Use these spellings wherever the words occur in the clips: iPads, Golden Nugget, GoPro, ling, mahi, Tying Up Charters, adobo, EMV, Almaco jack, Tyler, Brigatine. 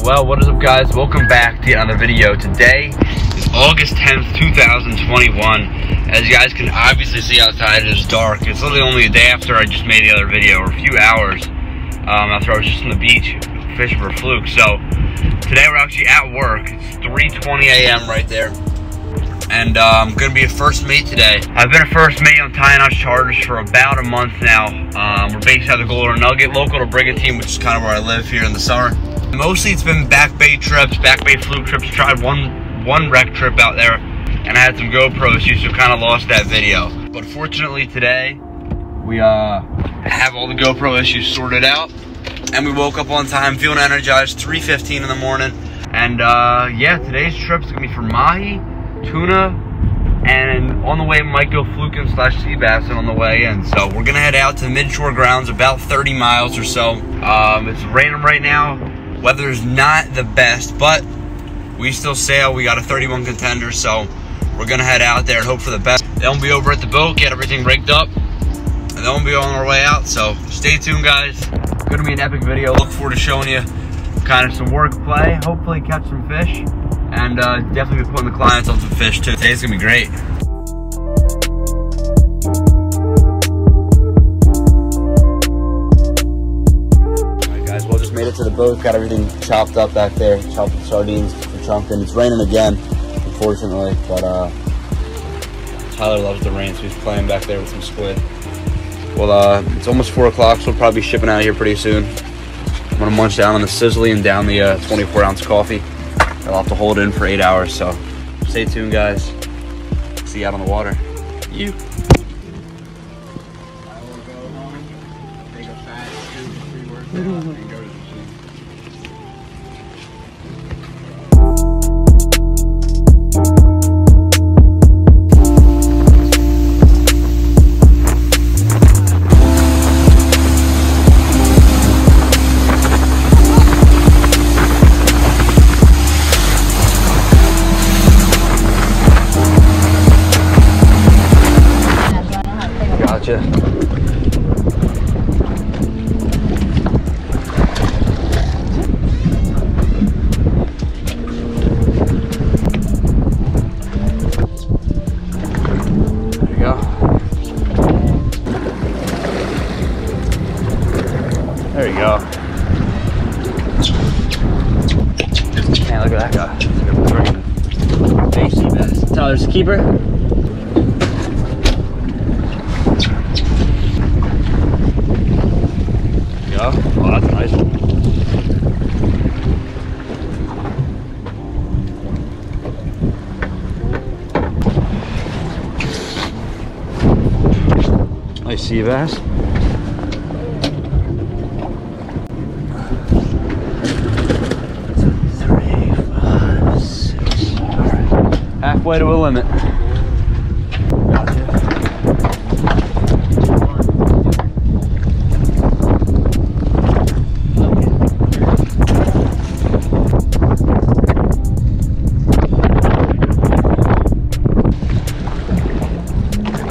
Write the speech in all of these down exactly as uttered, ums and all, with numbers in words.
Well, what is up guys? Welcome back to another video. Today is August tenth, two thousand twenty-one. As you guys can obviously see outside, it is dark. It's literally only a day after I just made the other video, or a few hours um, after I was just on the beach fishing for fluke. So today we're actually at work. It's three twenty a m right there. And uh, I'm going to be a first mate today. I've been a first mate on Tying Up Charters for about a month now. Um, we're based out of the Golden Nugget, local to Brigatine, which is kind of where I live here in the summer. Mostly it's been back bay trips, back bay fluke trips. I tried one one wreck trip out there, and I had some GoPro issues, so kind of lost that video. But fortunately today, we uh have all the GoPro issues sorted out, and we woke up on time, feeling energized. three fifteen in the morning, and uh, yeah, today's trip's gonna be for mahi, tuna, and on the way might go fluking slash sea bassin on the way in. So we're gonna head out to mid-shore grounds, about thirty miles or so. Um, it's raining right now. Weather's not the best, but we still sail. We got a thirty-one contender, so we're gonna head out there and hope for the best. Then we'll be over at the boat, get everything rigged up, and then we'll be on our way out. So stay tuned, guys. It's gonna be an epic video. Look forward to showing you kind of some work play, hopefully catch some fish, and uh, definitely be putting the clients on some fish too. Today's gonna be great. Made it to the boat, got everything chopped up back there, chopped the sardines, the chunkin'. It's raining again, unfortunately, but uh, Tyler loves the rain, so he's playing back there with some squid. Well, uh, it's almost four o'clock, so we'll probably be shipping out of here pretty soon. I'm gonna munch down on the sizzly and down the uh, twenty-four ounce coffee. I'll have to hold it in for eight hours, so stay tuned, guys. See you out on the water. You. I will go home, take a fat two, three words out, and go to Tyler's the keeper. Yeah, oh, that's a nice one. Nice sea bass. Halfway to a limit. There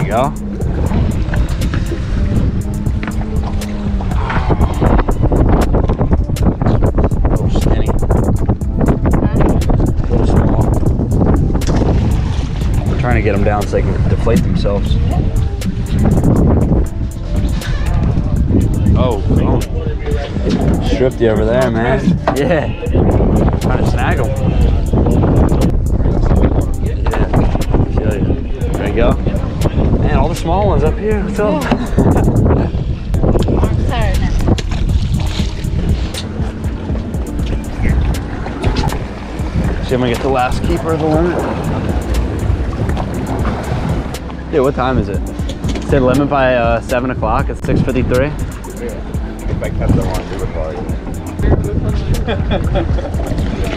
you go. To get them down so they can deflate themselves. Oh, oh. Stripped you over there, man. Yeah. Trying to snag them. Yeah. There you go. Man, all the small ones up here. What's up? See, I'm gonna get the last keeper of the limit. Dude, what time is it? It's at limit by uh, seven o'clock. It's six fifty-three. If I kept that one, it would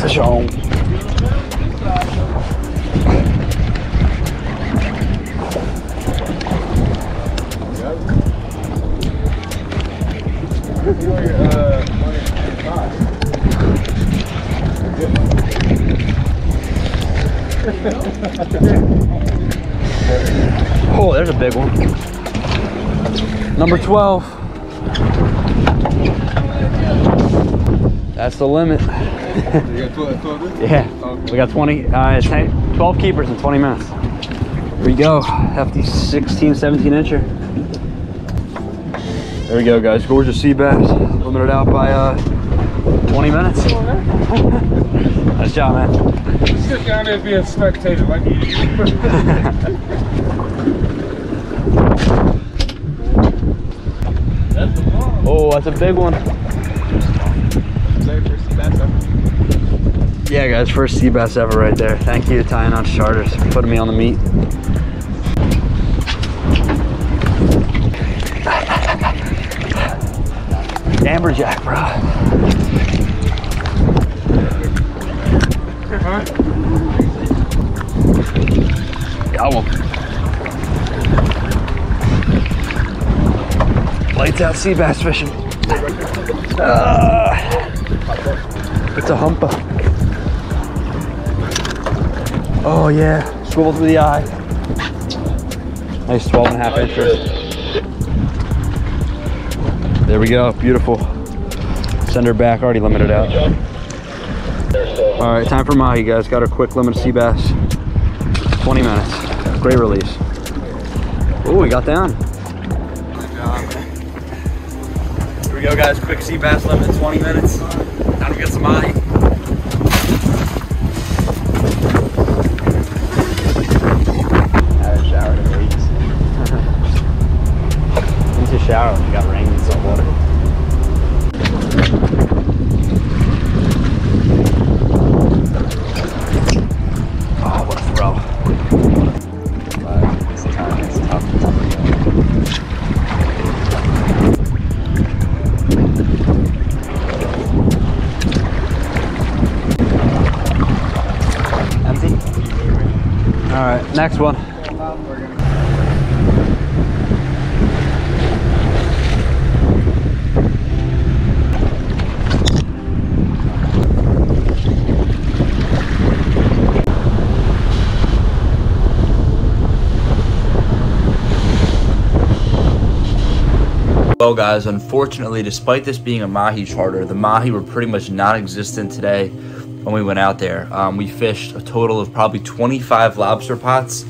Tashon. Oh, there's a big one. Number twelve. That's the limit. Yeah, we got twenty. Uh, twelve keepers in twenty minutes. Here we go. Hefty sixteen, seventeen incher. There we go, guys. Gorgeous sea bass. Limited out by uh, twenty minutes. Nice job, man. Just sit down there and be a spectator like you do. Oh, that's a big one. Yeah, guys, first sea bass ever right there. Thank you to Tying Up Charters for putting me on the meat. Amberjack, bro. Uh-huh. Got one. Lights out sea bass fishing. Uh, it's a humper. Oh yeah, swivel through the eye. Nice twelve and a half inches. There we go, beautiful. Send her back, already limited out. All right, time for mahi, guys. Got our quick limit of sea bass. twenty minutes, great release. Oh, we got down. Good job. Here we go, guys, quick sea bass limit, twenty minutes. Time to get some mahi. Shower when it got rain and salt water. Oh, what a throw. But this time it's tough to go. Empty? Alright, next one. Well, guys, unfortunately, despite this being a mahi charter, the mahi were pretty much non-existent today when we went out there. Um, we fished a total of probably twenty-five lobster pots,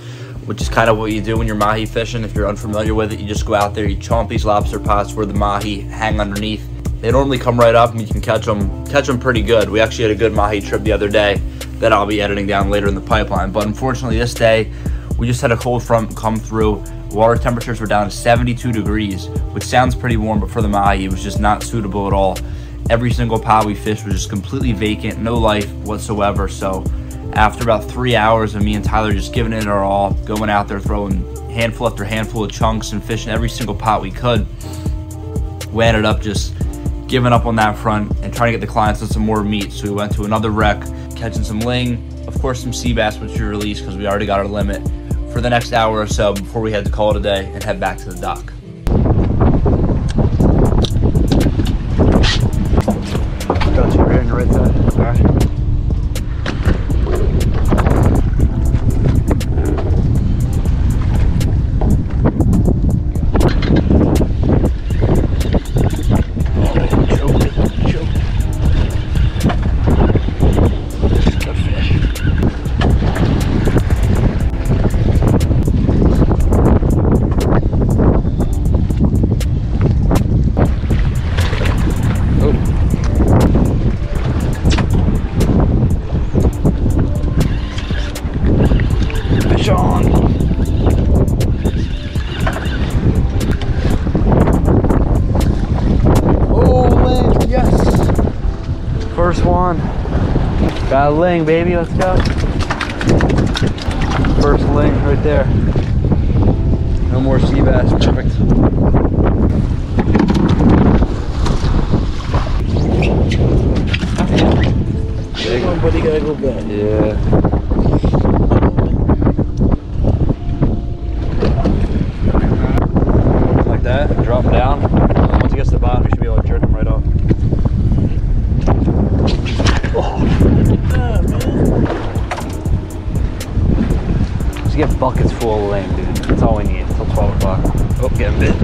which is kind of what you do when you're mahi fishing. If you're unfamiliar with it, you just go out there, you chomp these lobster pots where the mahi hang underneath. They normally come right up and you can catch them, catch them pretty good. We actually had a good mahi trip the other day that I'll be editing down later in the pipeline. But unfortunately, this day, we just had a cold front come through. Water temperatures were down to seventy-two degrees, which sounds pretty warm, but for the mahi, it was just not suitable at all. Every single pod we fished was just completely vacant, no life whatsoever. So after about three hours of me and Tyler just giving it our all, going out there throwing handful after handful of chunks and fishing every single pot we could, we ended up just giving up on that front and trying to get the clients on some more meat. So we went to another wreck, catching some ling, of course some sea bass, which we released because we already got our limit, for the next hour or so before we had to call it a day and head back to the dock. Got you right on the right side. All right. Choke it, choke it. Good fish. Got a ling, baby, let's go. First ling right there. No more sea bass, perfect. down, but he gotta go back. Yeah. Drop him down. Once he gets to the bottom, you should be able to jerk him right off. Oh, look at that, man. Just get buckets full of ling, dude. That's all we need until twelve o'clock. Oh, get him bit.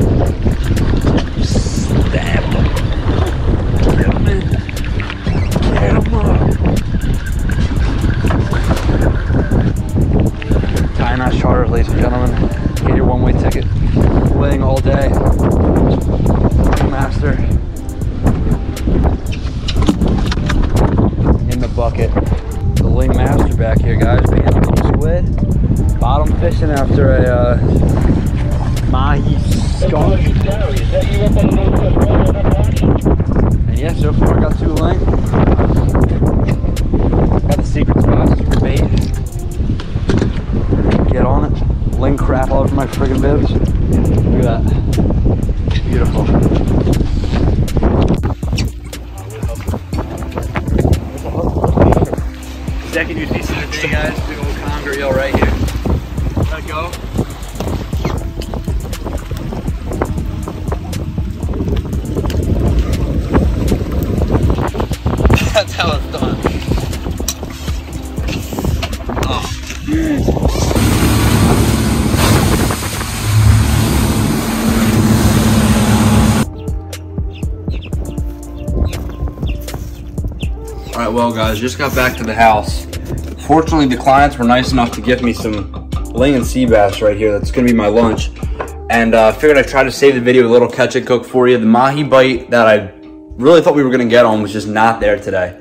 Stab him. Get him in. Get him up. Tying Up Charters, ladies and gentlemen. Get your one-way ticket. Ling all day. Master. In the bucket. The ling master back here, guys. Being on the squid. Bottom fishing after a uh, mahi skunk. And yeah, so far I got two ling. Got the secret spot, secret bait. Get on it. Ling crap all over my friggin' bibs. Look at that. Beautiful. Second U T C of the day, guys. Big old conger eel right here. Let go. That's how it's done. Oh, dude. Alright, well guys, just got back to the house. Fortunately, the clients were nice enough to give me some ling and sea bass right here. That's going to be my lunch. And I uh, figured I'd try to save the video a little catch and cook for you. The mahi bite that I really thought we were going to get on was just not there today.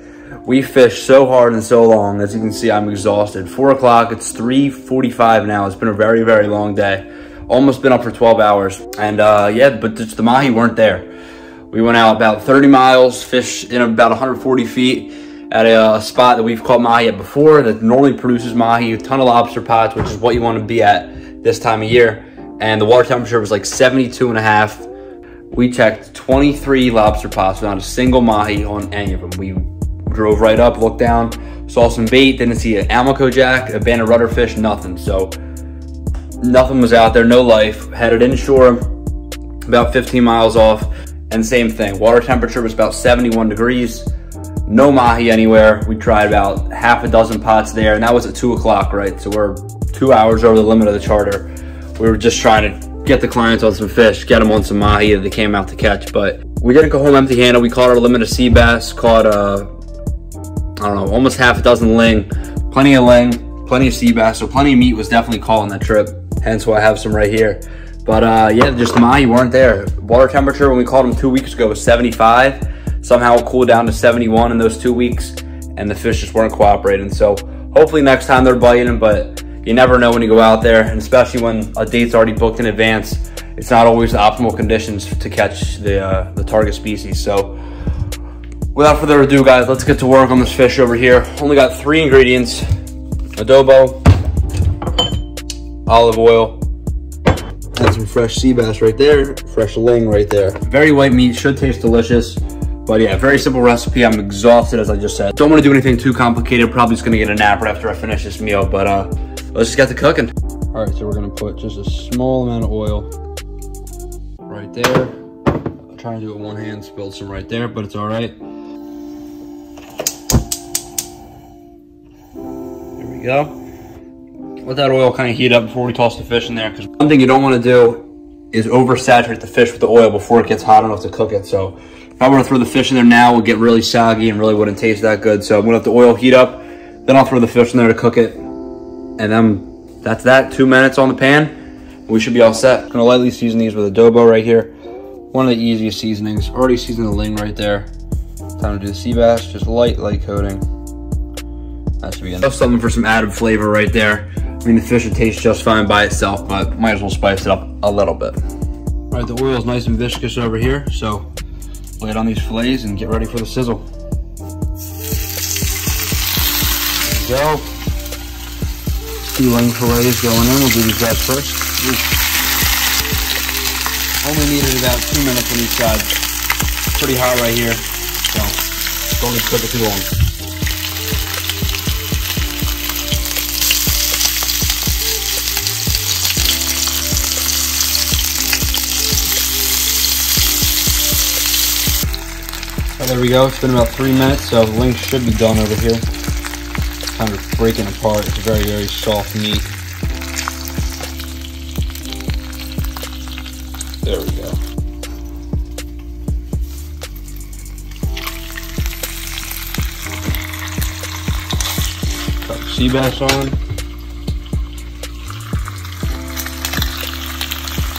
We fished so hard and so long. As you can see, I'm exhausted. four o'clock, it's three forty-five now. It's been a very, very long day. Almost been up for twelve hours. And uh, yeah, but just the mahi weren't there. We went out about thirty miles, fished in about one hundred forty feet. At a, a spot that we've caught mahi at before that normally produces mahi, a ton of lobster pots, which is what you want to be at this time of year. And the water temperature was like seventy-two and a half. We checked twenty-three lobster pots without a single mahi on any of them. We drove right up, looked down, saw some bait, didn't see an Almaco jack, a banded rudderfish, nothing. So nothing was out there, no life. Headed inshore, about fifteen miles off, and same thing. Water temperature was about seventy-one degrees. No mahi anywhere. We tried about half a dozen pots there, and that was at two o'clock, right? So we're two hours over the limit of the charter. We were just trying to get the clients on some fish, get them on some mahi that they came out to catch, but we didn't go home empty-handed. We caught our limit of sea bass, caught, uh, I don't know, almost half a dozen ling, plenty of ling, plenty of sea bass, so plenty of meat was definitely caught on that trip, hence why I have some right here. But uh, yeah, just the mahi weren't there. Water temperature when we caught them two weeks ago was seventy-five. Somehow it cooled down to seventy-one in those two weeks, and the fish just weren't cooperating. So hopefully next time they're biting, but you never know when you go out there, and especially when a date's already booked in advance, it's not always the optimal conditions to catch the, uh, the target species. So without further ado, guys, let's get to work on this fish over here. Only got three ingredients: adobo, olive oil, and some fresh sea bass right there, fresh ling right there. Very white meat, should taste delicious. But yeah, very simple recipe. I'm exhausted, as I just said. Don't want to do anything too complicated. Probably just going to get a nap right after I finish this meal. But uh, let's just get to cooking. All right, so we're going to put just a small amount of oil right there. I'm trying to do it with one hand. Spilled some right there, but it's all right. There we go. Let that oil kind of heat up before we toss the fish in there. Because one thing you don't want to do is oversaturate the fish with the oil before it gets hot enough to cook it. So if I were to throw the fish in there now, it would get really soggy and really wouldn't taste that good. So I'm gonna let the oil heat up, then I'll throw the fish in there to cook it. And then that's that, two minutes on the pan. We should be all set. I'm gonna lightly season these with adobo right here. One of the easiest seasonings. Already seasoned the ling right there. Time to do the sea bass, just light, light coating. That should be enough. Something for some added flavor right there. I mean, the fish would taste just fine by itself, but might as well spice it up a little bit. All right, the oil is nice and viscous over here, so lay it on these fillets and get ready for the sizzle. There we go. Two ling fillets going in. We'll do these guys first. Ooh. Only needed about two minutes on each side. Pretty hot right here, so don't just cook it too long. there we go. It's been about three minutes, so the ling should be done over here. It's kind of breaking apart. It's very, very soft meat. There we go. Got the sea bass on.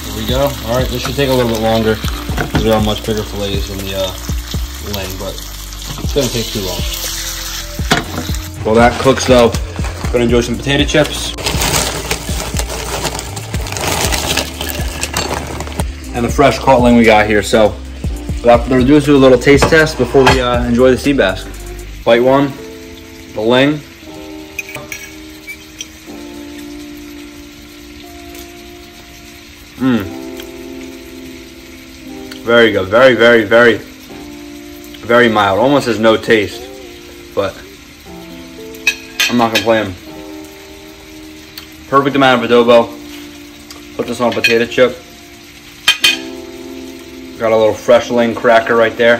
There we go. All right, this should take a little bit longer. These are all much bigger fillets than the uh, ling, but it's gonna take too long. Well, that cooks though. Gonna enjoy some potato chips. And the fresh caught ling we got here. So without further ado, let's do a little taste test before we uh, enjoy the sea bass. Bite one, the ling. Mmm. Very good, very, very, very, very mild. Almost has no taste, but I'm not complaining. Perfect amount of adobo. Put this on a potato chip. Got a little fresh ling cracker right there.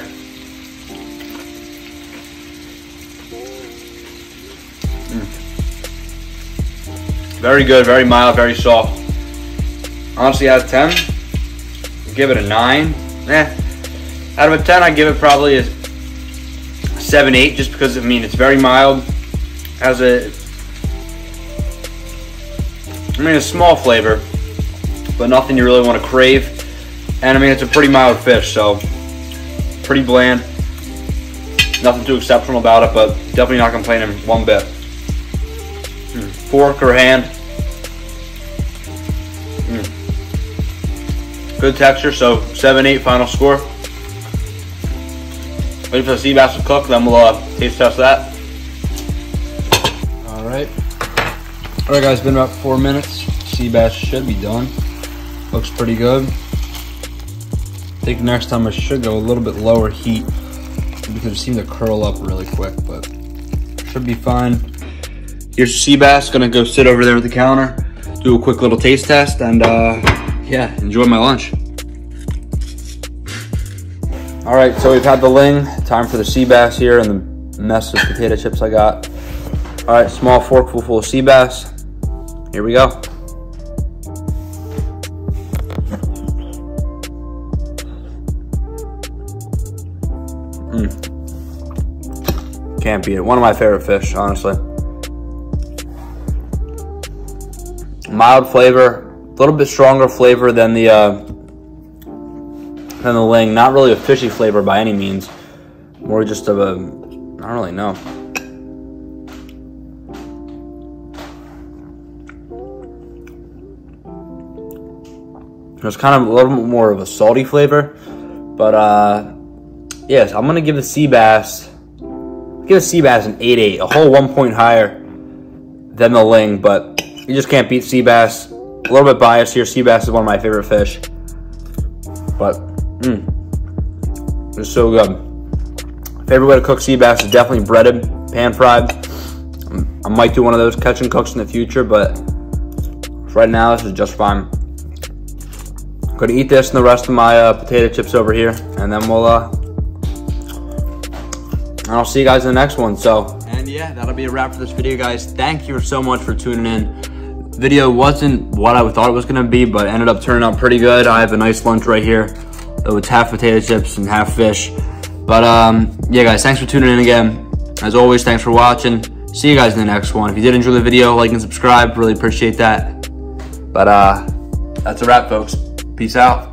Mm. Very good, very mild, very soft. Honestly, out of ten, I'd give it a nine. Eh, out of a ten, I give it probably a seven, eight, just because I mean it's very mild. Has a, I mean, a small flavor, but nothing you really want to crave. And I mean, it's a pretty mild fish, so pretty bland. Nothing too exceptional about it, but definitely not complaining one bit. Mm. Fork or hand. Mm. Good texture, so seven eight final score. Wait for the sea bass to cook, then we'll uh, taste test that. All right. All right, guys, it's been about four minutes. Sea bass should be done. Looks pretty good. I think next time I should go a little bit lower heat because it seemed to curl up really quick, but should be fine. Here's sea bass, gonna go sit over there at the counter, do a quick little taste test, and uh, yeah, enjoy my lunch. All right, so we've had the ling, time for the sea bass here and the mess of potato chips I got. All right, small forkful full of sea bass. Here we go. Mm. Can't beat it. One of my favorite fish, honestly. Mild flavor, a little bit stronger flavor than the uh, than the ling. Not really a fishy flavor by any means. More just of a, I don't really know. There's kind of a little bit more of a salty flavor, but uh. Yes, I'm gonna give the sea bass, give the sea bass an eight eight, a whole one point higher than the ling, but you just can't beat sea bass. A little bit biased here, sea bass is one of my favorite fish, but mmm, it's so good. Favorite way to cook sea bass is definitely breaded, pan fried. I might do one of those catch and cooks in the future, but for right now this is just fine. I'm gonna eat this and the rest of my uh, potato chips over here, and then we'll. Uh, And I'll see you guys in the next one. So, and yeah, that'll be a wrap for this video, guys. Thank you so much for tuning in. Video wasn't what I thought it was gonna be, but ended up turning out pretty good. I have a nice lunch right here. It was half potato chips and half fish. But um, yeah, guys, thanks for tuning in again. As always, thanks for watching. See you guys in the next one. If you did enjoy the video, like and subscribe. Really appreciate that. But uh, that's a wrap, folks. Peace out.